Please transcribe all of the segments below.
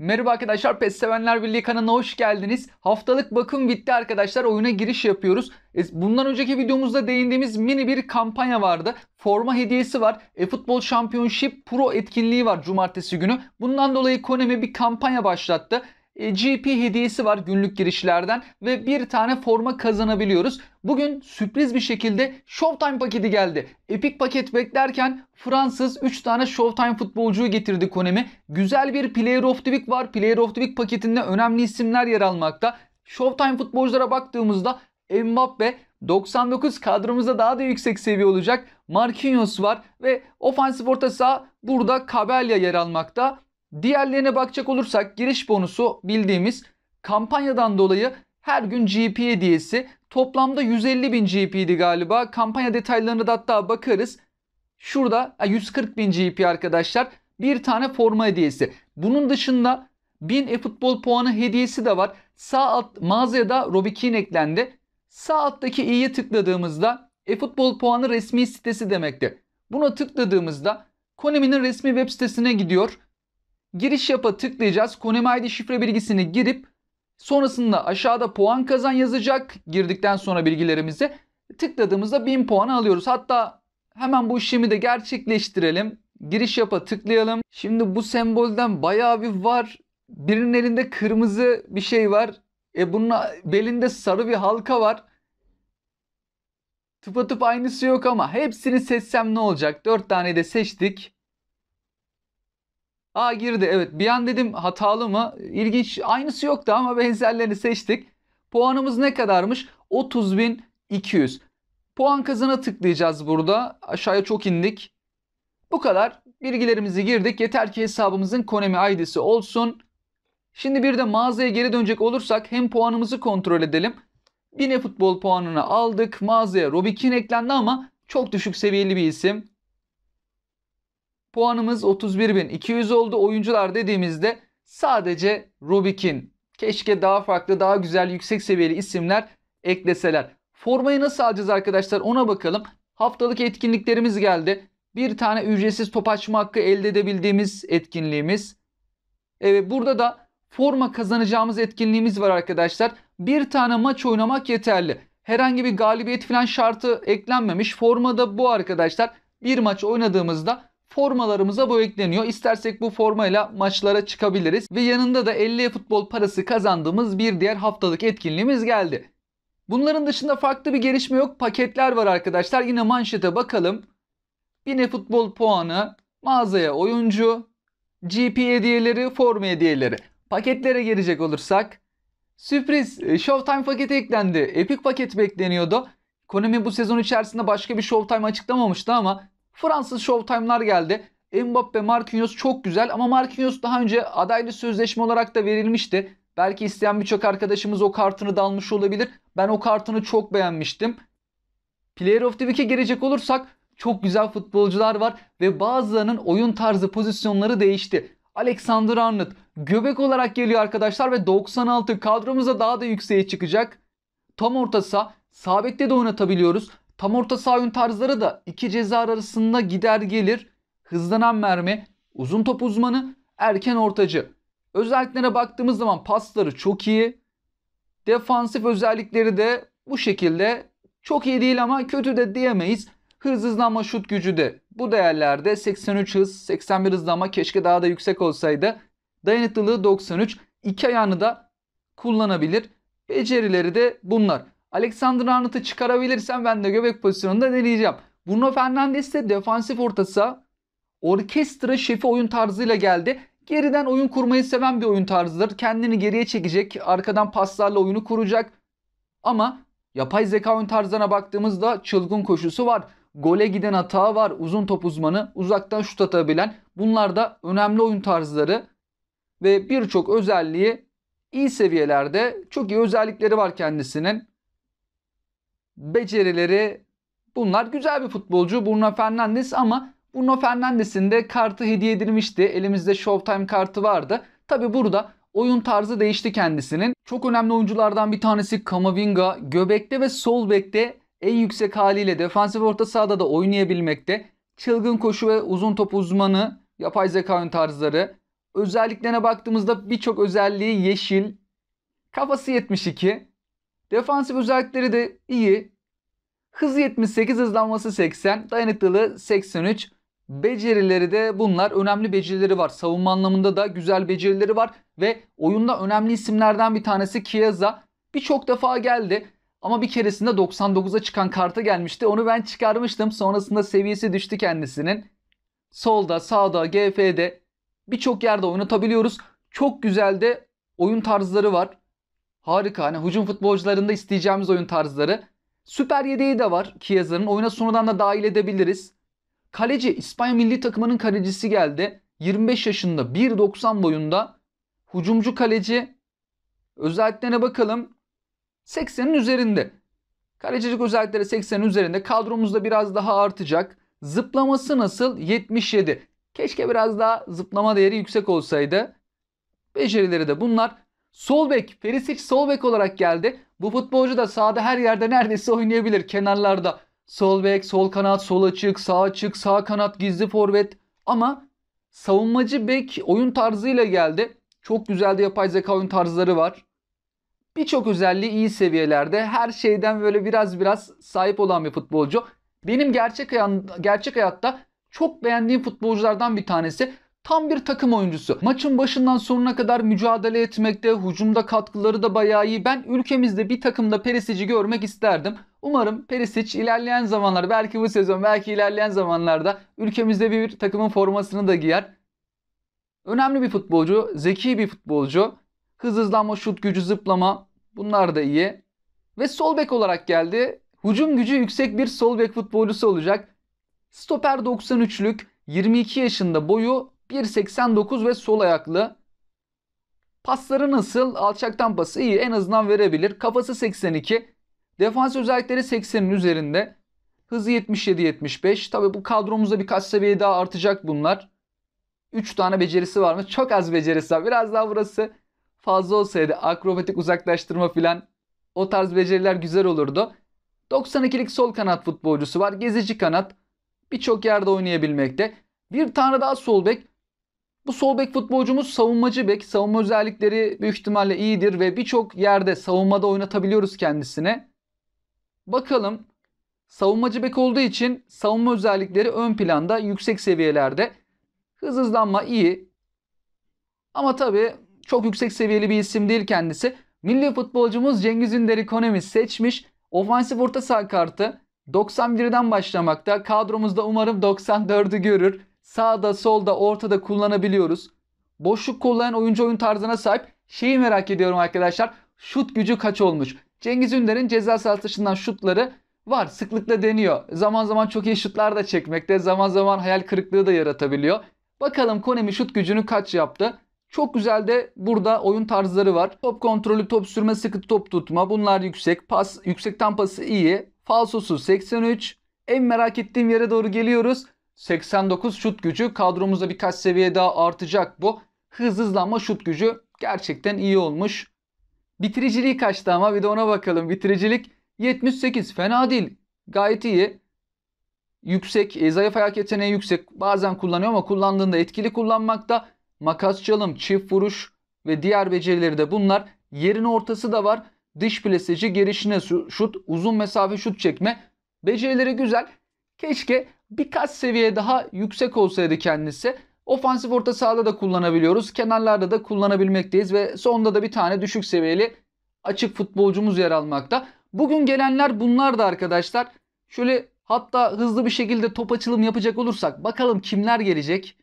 Merhaba arkadaşlar, PES Sevenler Birliği kanalına hoş geldiniz. Haftalık bakım bitti arkadaşlar, oyuna giriş yapıyoruz. Bundan önceki videomuzda değindiğimiz mini bir kampanya vardı. Forma hediyesi var. Efootball Championship Pro etkinliği var cumartesi günü. Bundan dolayı Konami bir kampanya başlattı. GP hediyesi var günlük girişlerden ve bir tane forma kazanabiliyoruz. Bugün sürpriz bir şekilde Showtime paketi geldi. Epic paket beklerken Fransız 3 tane Showtime futbolcuyu getirdi Konami. Güzel bir Player of the Week var. Player of the Week paketinde önemli isimler yer almakta. Showtime futbolculara baktığımızda Mbappe 99 kadromuzda daha da yüksek seviye olacak. Marquinhos var ve ofansif orta saha burada Cabella yer almakta. Diğerlerine bakacak olursak giriş bonusu bildiğimiz kampanyadan dolayı her gün GP hediyesi. Toplamda 150.000 GP'ydi galiba. Kampanya detaylarına da hatta bakarız. Şurada 140.000 GP arkadaşlar. Bir tane forma hediyesi. Bunun dışında 1000 eFootball puanı hediyesi de var. Sağ alt mağazaya da RobiKey eklendi. Sağ alttaki i'ye tıkladığımızda eFootball puanı resmi sitesi demekti. Buna tıkladığımızda Konami'nin resmi web sitesine gidiyor. Giriş yapa tıklayacağız. Konami ID şifre bilgisini girip sonrasında aşağıda puan kazan yazacak. Girdikten sonra bilgilerimizi tıkladığımızda 1000 puan alıyoruz. Hatta hemen bu işlemi de gerçekleştirelim. Giriş yapa tıklayalım. Şimdi bu sembolden bayağı bir var. Birinin elinde kırmızı bir şey var. Bunun belinde sarı bir halka var. Tıpatıp aynısı yok ama hepsini seçsem ne olacak? 4 tane de seçtik. Aa, girdi, evet. Bir an dedim hatalı mı? İlginç, aynısı yoktu ama benzerlerini seçtik. Puanımız ne kadarmış? 30.200. Puan kazana tıklayacağız burada. Aşağıya çok indik. Bu kadar. Bilgilerimizi girdik. Yeter ki hesabımızın Konami ID'si olsun. Şimdi bir de mağazaya geri dönecek olursak hem puanımızı kontrol edelim. 1000 eFootball puanını aldık. Mağazaya RobiKey eklendi ama çok düşük seviyeli bir isim. Puanımız 31.200 oldu. Oyuncular dediğimizde sadece RobiKey. Keşke daha farklı, daha güzel, yüksek seviyeli isimler ekleseler. Formayı nasıl alacağız arkadaşlar, ona bakalım. Haftalık etkinliklerimiz geldi. Bir tane ücretsiz top açma hakkı elde edebildiğimiz etkinliğimiz. Evet, burada da forma kazanacağımız etkinliğimiz var arkadaşlar. Bir tane maç oynamak yeterli. Herhangi bir galibiyet falan şartı eklenmemiş. Formada bu arkadaşlar. Bir maç oynadığımızda formalarımıza bu ekleniyor. İstersek bu formayla maçlara çıkabiliriz. Ve yanında da 50 futbol parası kazandığımız bir diğer haftalık etkinliğimiz geldi. Bunların dışında farklı bir gelişme yok. Paketler var arkadaşlar. Yine manşete bakalım. 1000 futbol puanı, mağazaya oyuncu, GP hediyeleri, forma hediyeleri. Paketlere gelecek olursak. Sürpriz Showtime paketi eklendi. Epic paket bekleniyordu. Konami bu sezon içerisinde başka bir Showtime açıklamamıştı ama Fransız Showtime'lar geldi. Mbappe, Marquinhos çok güzel ama Marquinhos daha önce adaylı sözleşme olarak da verilmişti. Belki isteyen birçok arkadaşımız o kartını da almış olabilir. Ben o kartını çok beğenmiştim. Player of the Week'e gelecek olursak çok güzel futbolcular var ve bazılarının oyun tarzı, pozisyonları değişti. Alexander Arnold göbek olarak geliyor arkadaşlar ve 96 kadromuza daha da yükseğe çıkacak. Tam orta saha, sağ bekte de oynatabiliyoruz. Tam orta saha oyun tarzları da iki ceza arasında gider gelir. Hızlanan mermi, uzun top uzmanı, erken ortacı. Özelliklere baktığımız zaman pasları çok iyi. Defansif özellikleri de bu şekilde. Çok iyi değil ama kötü de diyemeyiz. Hız, hızlanma, şut gücü de bu değerlerde. 83 hız, 81 hızlanma, keşke daha da yüksek olsaydı. Dayanıklılığı 93. İki ayağını da kullanabilir. Becerileri de bunlar. Alexander Arnold'u çıkarabilirsem ben de göbek pozisyonunda deneyeceğim. Bruno Fernandes de defansif orta saha, orkestra şefi oyun tarzıyla geldi. Geriden oyun kurmayı seven bir oyun tarzıdır. Kendini geriye çekecek, arkadan paslarla oyunu kuracak. Ama yapay zeka oyun tarzına baktığımızda çılgın koşusu var. Gole giden atağı var. Uzun top uzmanı, uzaktan şut atabilen. Bunlar da önemli oyun tarzları ve birçok özelliği iyi seviyelerde. Çok iyi özellikleri var kendisinin. Becerileri bunlar. Güzel bir futbolcu Bruno Fernandes ama Bruno Fernandes'in de kartı hediye edilmişti. Elimizde Showtime kartı vardı. Tabi burada oyun tarzı değişti kendisinin. Çok önemli oyunculardan bir tanesi Kamavinga. Göbekte ve sol bekte en yüksek haliyle defansif orta sahada da oynayabilmekte. Çılgın koşu ve uzun top uzmanı, yapay zeka oyun tarzları, Özelliklerine baktığımızda birçok özelliği yeşil. Kafası 72. Defansif özellikleri de iyi. Hızı 78, hızlanması 80, dayanıklılığı 83. Becerileri de bunlar. Önemli becerileri var. Savunma anlamında da güzel becerileri var. Ve oyunda önemli isimlerden bir tanesi Chiesa. Birçok defa geldi. Ama bir keresinde 99'a çıkan karta gelmişti. Onu ben çıkarmıştım. Sonrasında seviyesi düştü kendisinin. Solda, sağda, GF'de birçok yerde oynatabiliyoruz. Çok güzel de oyun tarzları var. Harika. Hani hücum futbolcularında isteyeceğimiz oyun tarzları. Süper yedeği de var Chiesa'nın. Oyuna sonradan da dahil edebiliriz. Kaleci, İspanya milli takımının kalecisi geldi. 25 yaşında, 1.90 boyunda. Hücumcu kaleci. Özelliklerine bakalım. 80'in üzerinde. Kalecilik özellikleri 80'in üzerinde. Kadromuzda biraz daha artacak. Zıplaması nasıl? 77. Keşke biraz daha zıplama değeri yüksek olsaydı. Becerileri de bunlar. Sol bek, Perišić sol bek olarak geldi. Bu futbolcu da sahada her yerde neredeyse oynayabilir. Kenarlarda sol bek, sol kanat, sol açık, sağ kanat, gizli forvet. Ama savunmacı bek oyun tarzıyla geldi. Çok güzel de yapay zeka oyun tarzları var. Birçok özelliği iyi seviyelerde. Her şeyden böyle biraz sahip olan bir futbolcu. Benim gerçek hayatta çok beğendiğim futbolculardan bir tanesi. Tam bir takım oyuncusu. Maçın başından sonuna kadar mücadele etmekte, hücumda katkıları da bayağı iyi. Ben ülkemizde bir takımda Perisic'i görmek isterdim. Umarım Perišić ilerleyen zamanlar, belki bu sezon, belki ilerleyen zamanlarda ülkemizde bir takımın formasını da giyer. Önemli bir futbolcu, zeki bir futbolcu. Hızlanma, şut gücü, zıplama bunlar da iyi. Ve sol bek olarak geldi. Hücum gücü yüksek bir sol bek futbolcusu olacak. Stoper 93'lük, 22 yaşında, boyu 1.89 ve sol ayaklı. Pasları nasıl? Alçaktan pası iyi. En azından verebilir. Kafası 82. Defans özellikleri 80'in üzerinde. Hızı 77-75. Tabii bu kadromuzda birkaç seviye daha artacak bunlar. 3 tane becerisi varmış. Çok az becerisi var. Biraz daha burası fazla olsaydı. Akrobatik uzaklaştırma filan. O tarz beceriler güzel olurdu. 92'lik sol kanat futbolcusu var. Gezici kanat. Birçok yerde oynayabilmekte. Bir tane daha sol bek. Bu sol bek futbolcumuz savunmacı bek. Savunma özellikleri büyük ihtimalle iyidir ve birçok yerde savunmada oynatabiliyoruz kendisine. Bakalım, savunmacı bek olduğu için savunma özellikleri ön planda, yüksek seviyelerde. Hızlanma iyi. Ama tabii çok yüksek seviyeli bir isim değil kendisi. Milli futbolcumuz Cengiz Ünder Konami seçmiş. Ofansif orta saha kartı 91'den başlamakta. Kadromuzda umarım 94'ü görür. Sağda, solda, ortada kullanabiliyoruz. Boşluk kullanan oyuncu oyun tarzına sahip. Şeyi merak ediyorum arkadaşlar. Şut gücü kaç olmuş? Cengiz Ünder'in ceza sahası dışından şutları var. Sıklıkla deniyor. Zaman zaman çok iyi şutlar da çekmekte. Zaman zaman hayal kırıklığı da yaratabiliyor. Bakalım Konami şut gücünü kaç yaptı? Çok güzel de burada oyun tarzları var. Top kontrolü, top sürme, sıkı top tutma. Bunlar yüksek. Pas, yüksekten pası iyi. Falsosu 83. En merak ettiğim yere doğru geliyoruz. 89 şut gücü. Kadromuzda birkaç seviye daha artacak bu. Hızlanma, şut gücü gerçekten iyi olmuş. Bitiriciliği kaçtı ama bir de ona bakalım. Bitiricilik 78. Fena değil. Gayet iyi. Yüksek. Zayıf ayak yeteneği yüksek. Bazen kullanıyor ama kullandığında etkili kullanmakta. Makas çalım, çift vuruş ve diğer becerileri de bunlar. Yerin ortası da var. Dış plaseci, gelişine şut, uzun mesafe şut çekme. Becerileri güzel. Keşke birkaç seviye daha yüksek olsaydı kendisi. Ofansif orta sahada da kullanabiliyoruz. Kenarlarda da kullanabilmekteyiz. Ve sonda da bir tane düşük seviyeli açık futbolcumuz yer almakta. Bugün gelenler bunlar da arkadaşlar. Şöyle hatta hızlı bir şekilde top açılım yapacak olursak bakalım kimler gelecek.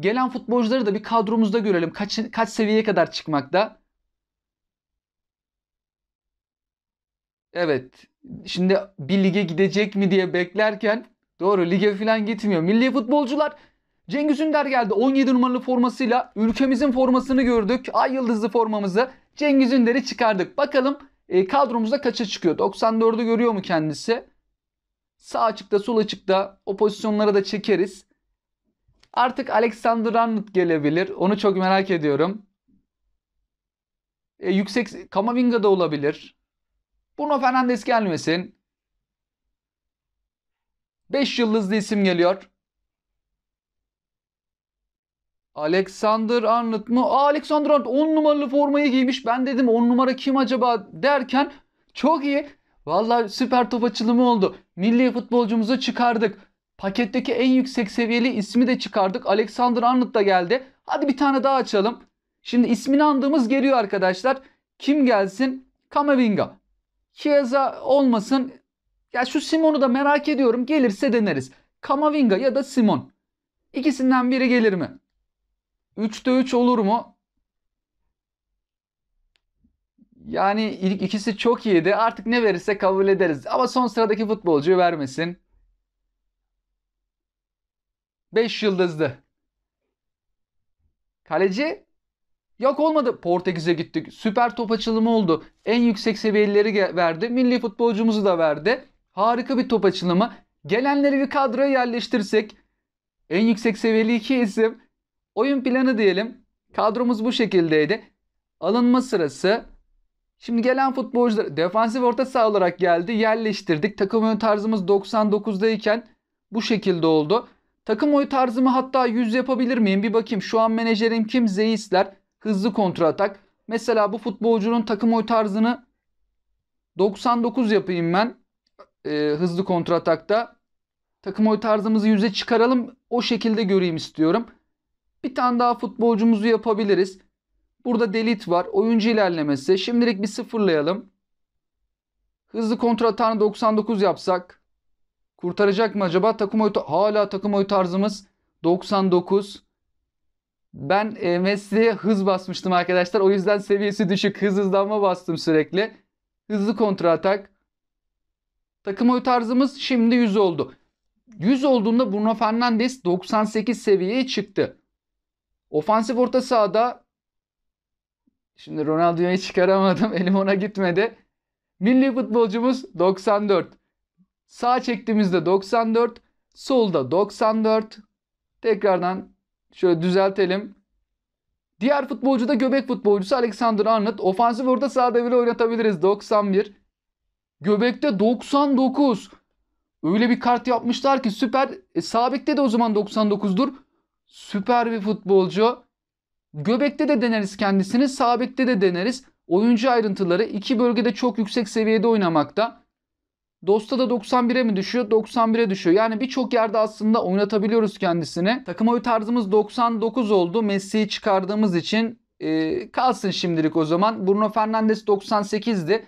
Gelen futbolcuları da bir kadromuzda görelim. Kaç seviyeye kadar çıkmakta. Evet. Şimdi bir lige gidecek mi diye beklerken doğru lige falan gitmiyor. Milli futbolcular Cengiz Ünder geldi. 17 numaralı formasıyla ülkemizin formasını gördük. Ay yıldızlı formamızı, Cengiz Ünder'i çıkardık. Bakalım kadromuzda kaça çıkıyor? 94'ü görüyor mu kendisi? Sağ açıkta, sol açıkta o pozisyonlara da çekeriz. Artık Alexander Arnold gelebilir. Onu çok merak ediyorum. Yüksek Kamavinga da olabilir. Bruno Fernandes gelmesin. 5 yıldızlı isim geliyor. Alexander Arnold mu? Aa, Alexander Arnold 10 numaralı formayı giymiş. Ben dedim 10 numara kim acaba derken çok iyi. Vallahi süper top açılımı oldu. Milli futbolcumuzu çıkardık. Paketteki en yüksek seviyeli ismi de çıkardık. Alexander Arnold da geldi. Hadi bir tane daha açalım. Şimdi ismini andığımız geliyor arkadaşlar. Kim gelsin? Kamavinga. Chiesa olmasın. Ya şu Simon'u da merak ediyorum. Gelirse deneriz. Kamavinga ya da Simon. İkisinden biri gelir mi? 3'te 3 olur mu? Yani ilk ikisi çok iyiydi. Artık ne verirse kabul ederiz. Ama son sıradaki futbolcuyu vermesin. 5 yıldızlı. Kaleci. Yok olmadı. Portekiz'e gittik. Süper top açılımı oldu. En yüksek seviyelileri verdi. Milli futbolcumuzu da verdi. Harika bir top açılımı. Gelenleri bir kadroya yerleştirsek. En yüksek seviyeli 2 isim. Oyun planı diyelim. Kadromuz bu şekildeydi. Alınma sırası. Şimdi gelen futbolcular defansif orta saha olarak geldi. Yerleştirdik. Takım oyun tarzımız 99'dayken bu şekilde oldu. Takım oyun tarzımı hatta 100 yapabilir miyim? Bir bakayım. Şu an menajerim kim? Zeisler. Hızlı kontra atak. Mesela bu futbolcunun takım oyun tarzını 99 yapayım ben. Hızlı kontra atakta. Takım oyun tarzımızı 100'e çıkaralım. O şekilde göreyim istiyorum. Bir tane daha futbolcumuzu yapabiliriz. Burada delete var. Oyuncu ilerlemesi. Şimdilik bir sıfırlayalım. Hızlı kontra atağını 99 yapsak. Kurtaracak mı acaba? Hala takım oyu tarzımız 99. Ben Messi'ye hız basmıştım arkadaşlar. O yüzden seviyesi düşük. Hızlanma bastım sürekli. Hızlı kontra atak. Takım oyu tarzımız şimdi 100 oldu. 100 olduğunda Bruno Fernandes 98 seviyeye çıktı. Ofansif orta sahada şimdi Ronaldo'yu çıkaramadım. Elim ona gitmedi. Milli futbolcumuz 94. Sağ çektiğimizde 94. Solda 94. Tekrardan şöyle düzeltelim. Diğer futbolcu da göbek futbolcusu Alexander Arnold. Ofansif orta sahada bile oynatabiliriz. 91. Göbekte 99. Öyle bir kart yapmışlar ki süper. Sağ bekte de o zaman 99'dur. Süper bir futbolcu. Göbekte de deneriz kendisini. Sağ bekte de deneriz. Oyuncu ayrıntıları iki bölgede çok yüksek seviyede oynamakta. Dosta da 91'e mi düşüyor? 91'e düşüyor. Yani birçok yerde aslında oynatabiliyoruz kendisini. Takım oyun tarzımız 99 oldu. Messi'yi çıkardığımız için kalsın şimdilik o zaman. Bruno Fernandes 98'di.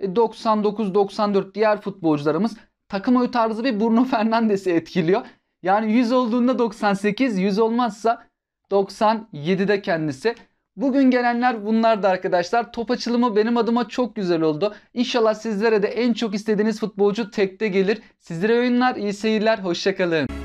99-94 diğer futbolcularımız. Takım oyun tarzı bir Bruno Fernandes'i etkiliyor. Yani 100 olduğunda 98, 100 olmazsa 97'de kendisi. Bugün gelenler bunlardı arkadaşlar. Top açılımı benim adıma çok güzel oldu. İnşallah sizlere de en çok istediğiniz futbolcu tekte gelir. Sizlere oyunlar, iyi seyirler, hoşçakalın.